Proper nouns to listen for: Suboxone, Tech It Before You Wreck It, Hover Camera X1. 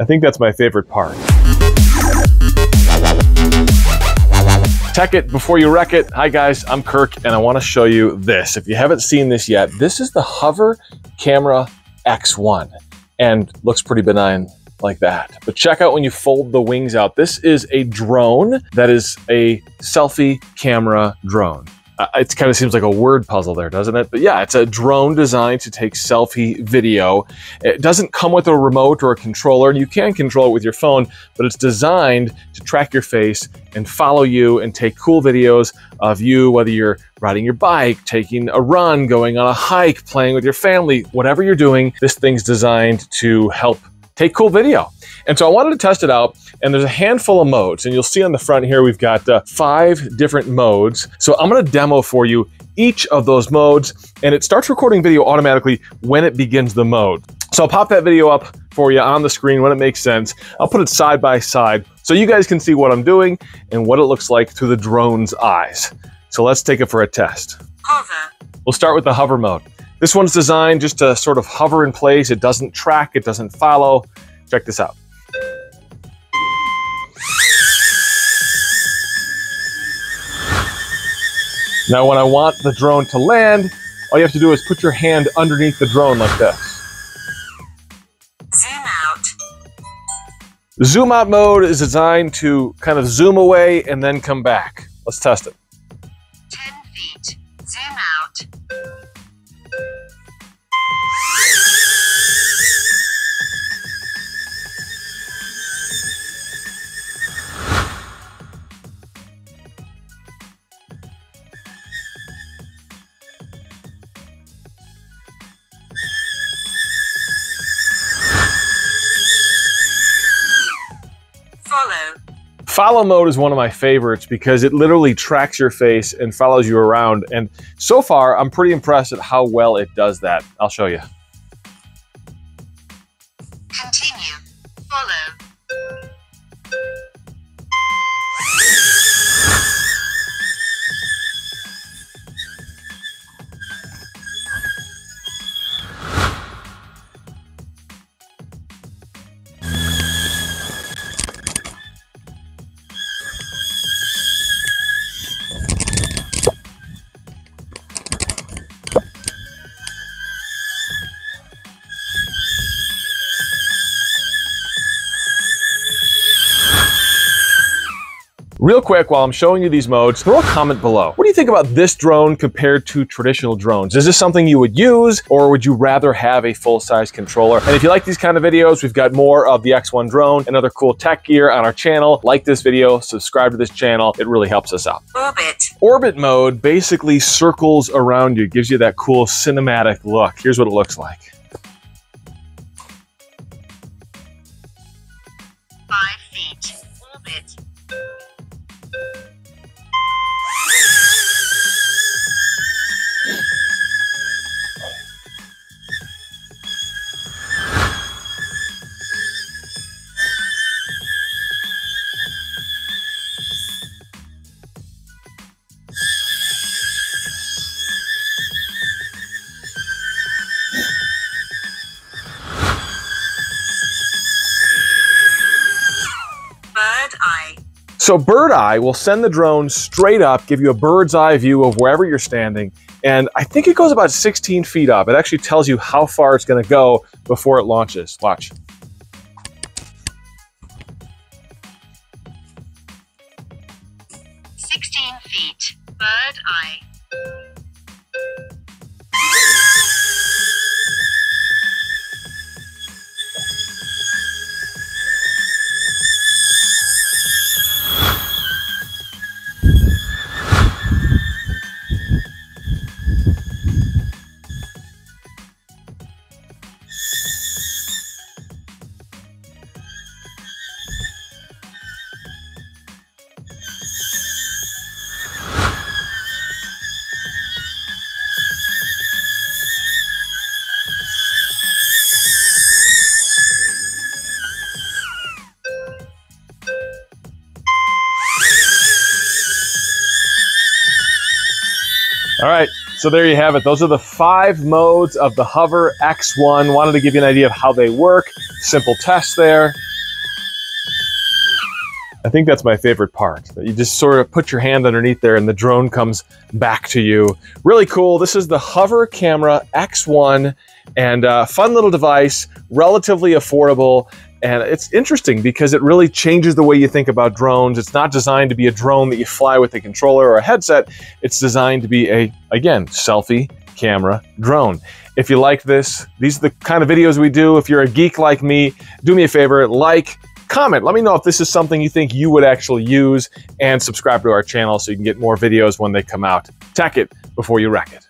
I think that's my favorite part. Tech it before you wreck it. Hi guys, I'm Kirk and I wanna show you this. If you haven't seen this yet, this is the Hover Camera X1 and looks pretty benign like that. But check out when you fold the wings out. This is a drone that is a selfie camera drone. It kind of seems like a word puzzle there, doesn't it? But yeah, it's a drone designed to take selfie video. It doesn't come with a remote or a controller. You can control it with your phone, but it's designed to track your face and follow you and take cool videos of you, whether you're riding your bike, taking a run, going on a hike, playing with your family, whatever you're doing, this thing's designed to help take cool video. And so I wanted to test it out, and there's a handful of modes, and you'll see on the front here, we've got 5 different modes. So I'm gonna demo for you each of those modes, and it starts recording video automatically when it begins the mode. So I'll pop that video up for you on the screen when it makes sense. I'll put it side by side so you guys can see what I'm doing and what it looks like through the drone's eyes. So let's take it for a test. Hover. We'll start with the hover mode. This one's designed just to sort of hover in place. It doesn't track, it doesn't follow. Check this out. Now when I want the drone to land, all you have to do is put your hand underneath the drone like this. Zoom out. Zoom out mode is designed to kind of zoom away and then come back. Let's test it. 10 feet, zoom out. Follow mode is one of my favorites because it literally tracks your face and follows you around. And so far, I'm pretty impressed at how well it does that. I'll show you. Continue. Follow. Real quick, while I'm showing you these modes, throw a comment below. What do you think about this drone compared to traditional drones? Is this something you would use, or would you rather have a full-size controller? And if you like these kind of videos, we've got more of the X1 drone and other cool tech gear on our channel. Like this video, subscribe to this channel. It really helps us out. Orbit. Orbit mode basically circles around you, gives you that cool cinematic look. Here's what it looks like. 5 feet. Orbit. So bird eye will send the drone straight up, give you a bird's eye view of wherever you're standing. And I think it goes about 16 feet up. It actually tells you how far it's gonna go before it launches. Watch. All right, so there you have it. Those are the 5 modes of the Hover X1. Wanted to give you an idea of how they work. Simple test there. I think that's my favorite part, that you just sort of put your hand underneath there and the drone comes back to you. Really cool. This is the Hover Camera X1, and a fun little device, relatively affordable. And it's interesting because it really changes the way you think about drones. It's not designed to be a drone that you fly with a controller or a headset. It's designed to be a, again, selfie camera drone. If you like this, these are the kind of videos we do. If you're a geek like me, do me a favor, like, comment. Let me know if this is something you think you would actually use, and subscribe to our channel so you can get more videos when they come out. Tech it before you wreck it.